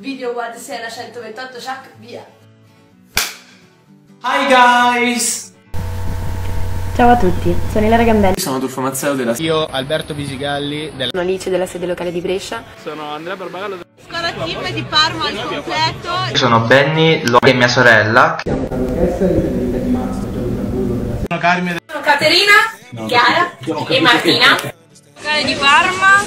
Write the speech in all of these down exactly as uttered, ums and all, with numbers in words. Video Guardi Sera centoventotto Chuck, via! Hi guys! Ciao a tutti, sono Ilaria Gambelli. Sono Adolfo Mazzeo della... Io, Alberto Visigalli della... Sono Alice della sede locale di Brescia. Sono Andrea Barbagallo della... SCORA Team di Parma al completo. Sono Benny Lo e mia sorella. Siamo Francesca di Federica di Mazzo. Sono Carmela. Sono Caterina, no, Chiara no, e Martina. Locale di Parma.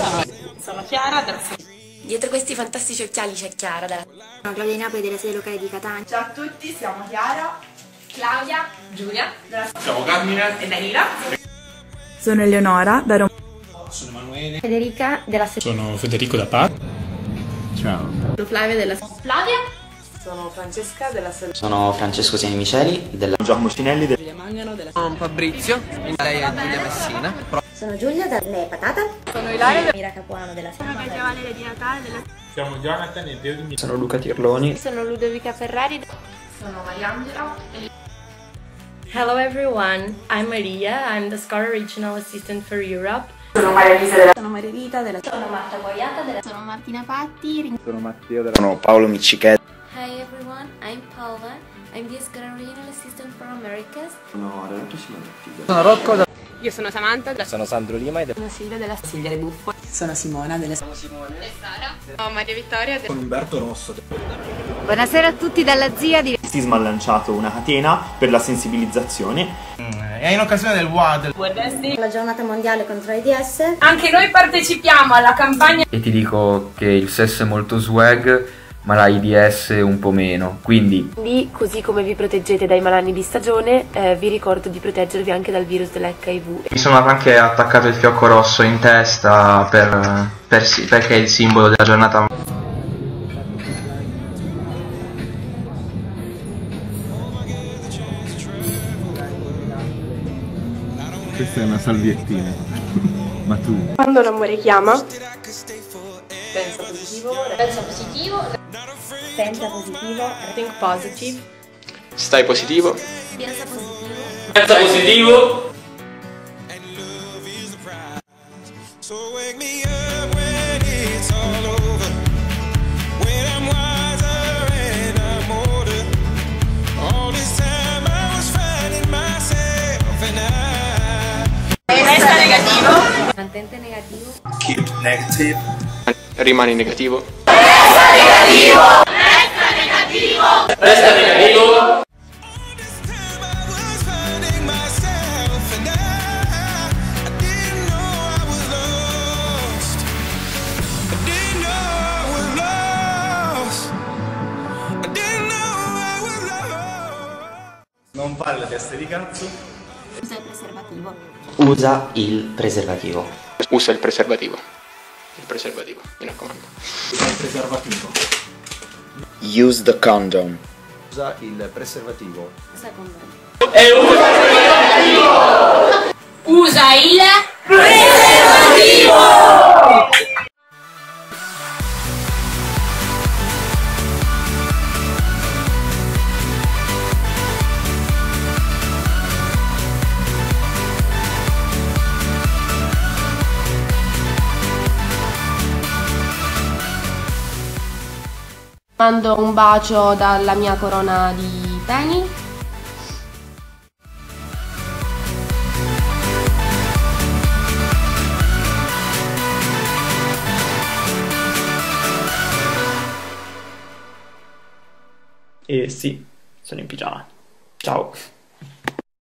Sono Chiara della... Dietro questi fantastici occhiali c'è Chiara della... Sono Claudia di Napoli della sede locale di Catania. Ciao a tutti, siamo Chiara, Claudia, Giulia, della... Ciao Carmela e Danilo. Sono Eleonora da Roma. Sono Emanuele. Federica della... Sono Federico da Parma. Ciao. Sono Flavia della... Flavia. Sono Francesca della... Sono Francesco Sianemiceli della... Giacomo Mucinelli della... Giulia Mangano della... Sono Fabrizio. Lei è Giulia Messina. Sono Giulia dalle Patate. Sono Ilaria della... Mira Capuano della... Sono Valeria Natale della... Siamo Jonathan e Benny. Sono Luca Tirloni. Sono Ludovica Ferrari. Sono Mariangela e... Hello everyone, I'm Maria, I'm the SCORA Regional Assistant for Europe. Sono Maria Elisa della... Sono Maria Rita della... Sono Marta Guaiata della... Sono Martina Patti. Sono Matteo della... Sono Paolo Micicchetti. Hi everyone, I'm Paola, I'm the SCORA Regional Assistant for Americas. Sono Renato Simonetti. Sono Rocco da... Io sono Samantha della... Sono Sandro Lima e... Sono Silvia della... Silvia De Buffo. Sono Simona della... Sono Simone. E Sara. Sono Maria Vittoria della... Sono Umberto Rosso. Buonasera a tutti dalla zia di... ha lanciato una catena per la sensibilizzazione mm, e in occasione del W A D, la giornata mondiale contro l'AIDS, anche noi partecipiamo alla campagna. E ti dico che il sesso è molto swag, ma l'AIDS un po' meno, quindi quindi così come vi proteggete dai malanni di stagione, eh, vi ricordo di proteggervi anche dal virus dell'H I V. Mi sono anche attaccato il fiocco rosso in testa per, per, perché è il simbolo della giornata. Questa è una salviettina. Ma tu? Quando l'amore chiama? Pensa positivo. Pensa positivo. Pensa positivo. Think positive. Stai positivo. Pensa positivo. Pensa positivo. Mantente negativo. Keep negative. Rimani negativo. Resta negativo. Resta negativo. Resta negativo. Non fare la testa di cazzo. Usa il preservativo. Usa il preservativo. Usa il preservativo. Il preservativo, mi raccomando. Usa il preservativo. Use the condom. Usa il preservativo. Usa il condom. E usa il preservativo! Usa il preservativo! Mando un bacio dalla mia corona di peni. E sì, sono in pigiama. Ciao.